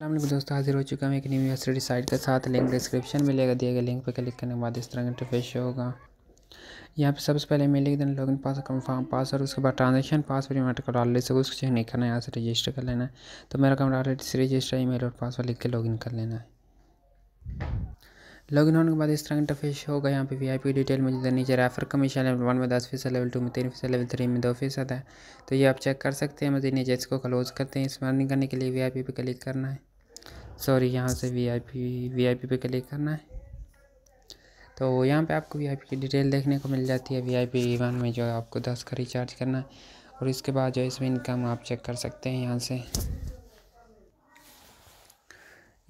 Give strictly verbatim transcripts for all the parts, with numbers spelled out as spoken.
अस्सलाम वालेकुम दोस्तों, हाजिर हो चुका हूँ एक न्यू स्टडी साइट के साथ। लिंक डिस्क्रिप्शन मिलेगा, दिए गए लिंक पर क्लिक करने के बाद इस तरह का इंटरफेस होगा। यहाँ पे सबसे पहले मैं लिख देना लॉगिन पास, कंफर्म पासवर्ड, उसके बाद ट्रांजेक्शन पासवर्ड मेरा अकाउंट ऑलरेडी से उसको चेक नहीं करना है, यहाँ से रजिस्टर कर लेना है। तो मेरा अकाउंट ऑलरेडी से रजिस्टर है, मेरा पासवर्ड लिख के लॉगिन कर लेना है। लॉगिन होने के बाद इस तरह का इंटरफेस होगा। यहाँ पे वीआईपी डिटेल मुझे नीचे रेफर कमीशन लेवल वन में दस फीसद, लेवल टू में तीन फीसद, लेवल थ्री में दो फीसद है। तो ये आप चेक कर सकते हैं। मुझे नीचे इसको क्लोज करते हैं। इस रनिंग करने के लिए वीआईपी पे क्लिक करना है। सॉरी, यहाँ से वीआईपी वीआईपी पे क्लिक करना है। तो यहाँ पे आपको वीआईपी की डिटेल देखने को मिल जाती है। वीआईपी वन में जो आपको दस का रिचार्ज करना है और इसके बाद जो इसमें इनकम आप चेक कर सकते हैं। यहाँ से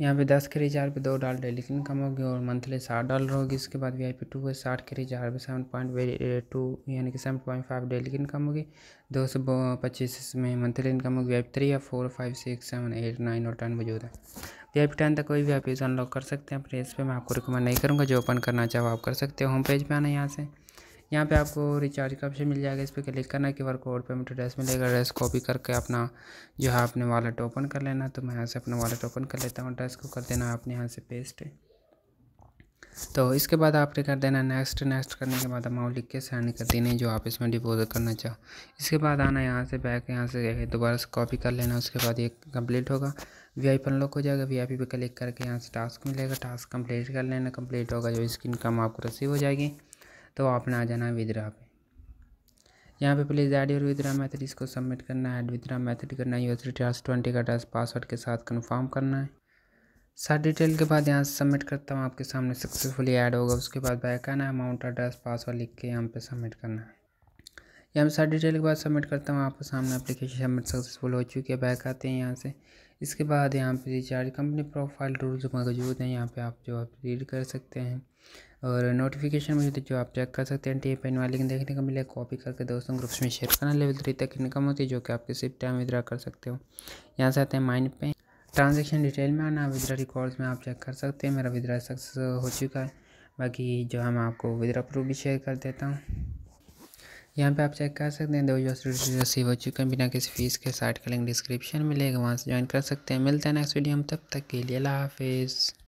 यहाँ पे दस के रिचार्ज पे दो डॉलर डेली इनकम होगी और मंथली साठ डॉलर होगी। इसके बाद वी आई पी टू है, साठ के रिचार्ज पे सेवन पॉइंट टू यानी कि seven point five daily income होगी, दो सौ पच्चीस में मंथली इनकम होगी। वी आई पी थ्री है, four five six seven eight nine और टेन मौजूद है। वी आई पी टेन तक कोई भी आप इसे अनलॉक कर सकते हैं अपने। इस पर मैं आपको रिकमेंड नहीं करूँगा, जो ओपन करना चाहो आप कर सकते हो। होम पेज पर आना है, यहाँ से यहाँ पे आपको रिचार्ज का ऑप्शन मिल जाएगा। इस पर क्लिक करना है, Q R code payment address मिलेगा। एड्रेस कॉपी करके अपना जो है अपने वॉलेट ओपन कर लेना। तो मैं यहाँ से अपना वॉलेट ओपन कर लेता हूँ। एड्रेस को कर देना आपने यहाँ से पेस्ट। तो इसके बाद आपने कर देना नेक्स्ट। नेक्स्ट करने के बाद अमाउंट लिख के सेंड कर देना जो आप इसमें डिपोजिट करना चाहो। इसके बाद आना यहाँ से बैक, यहाँ से दोबारा से कॉपी कर लेना। उसके बाद ये कंप्लीट होगा, वी आई पी अनलॉक हो जाएगा। वी आई पी पे क्लिक करके यहाँ से टास्क मिलेगा, टास्क कंप्लीट कर लेना। कंप्लीट होगा जो इसकी इनकम आपको रिसीव हो जाएगी। तो आपने आ जाना है विदड्रा पे। यहाँ पे please add your withdraw method, इसको सबमिट करना है। ऐड विदड्रा मेथड करना है, यूजर ट्रस्ट ट्वेंटी का एड्रेस पासवर्ड के साथ कंफर्म करना है। सारी डिटेल के बाद यहाँ से सबमिट करता हूँ, आपके सामने सक्सेसफुली ऐड होगा। उसके बाद बैक आना है, अमाउंट एड्रेस पासवर्ड लिख के यहाँ पे सबमिट करना है। यहाँ पे सारी डिटेल के बाद सबमिट करता हूँ, आपके सामने एप्लीकेशन सबमिट सक्सेसफुल हो चुकी है। बैक आते हैं यहाँ से। इसके बाद यहाँ पे रिचार्ज कंपनी प्रोफाइल रूल्स मौजूद हैं, यहाँ पे आप जो आप रीड कर सकते हैं और नोटिफिकेशन मौजूद है जो आप चेक कर सकते हैं। टी पेन वाली देखने को मिले, कॉपी करके दोस्तों ग्रुप्स में शेयर करना। लेवल थ्री तक इनकम होती है जो कि आप किसी टाइम विदड्रा कर सकते हो। यहाँ से आते हैं माइंड पे, ट्रांजेक्शन डिटेल में आना, विदड्रा रिकॉर्ड्स में आप चेक कर सकते हैं। मेरा विदड्रा सक्सेस हो चुका है। बाकी जो है मैं आपको विदड्रा प्रूफ भी शेयर कर देता हूँ। यहाँ पे आप चेक कर सकते हैं दो यूनिवर्सिटी रिसीव हो चुके हैं बिना किसी फीस के। साइट का लिंक डिस्क्रिप्शन मिलेगा, वहाँ से ज्वाइन कर सकते हैं। मिलते हैं नेक्स्ट वीडियो में, तब तक के लिए अल्लाह हाफिज़।